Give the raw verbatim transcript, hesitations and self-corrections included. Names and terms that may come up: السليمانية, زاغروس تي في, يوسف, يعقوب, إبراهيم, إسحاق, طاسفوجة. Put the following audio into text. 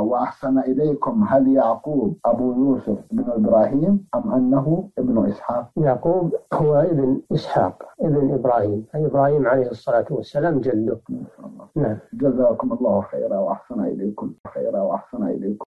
وأحسن إليكم هل يعقوب أبو يوسف بن إبراهيم أم أنه ابن إسحاق؟ يعقوب هو ابن إسحاق ابن إبراهيم، إبراهيم عليه الصلاة والسلام جده. نعم. جزاكم الله خيرا وأحسن إليكم خيرا وأحسن إليكم.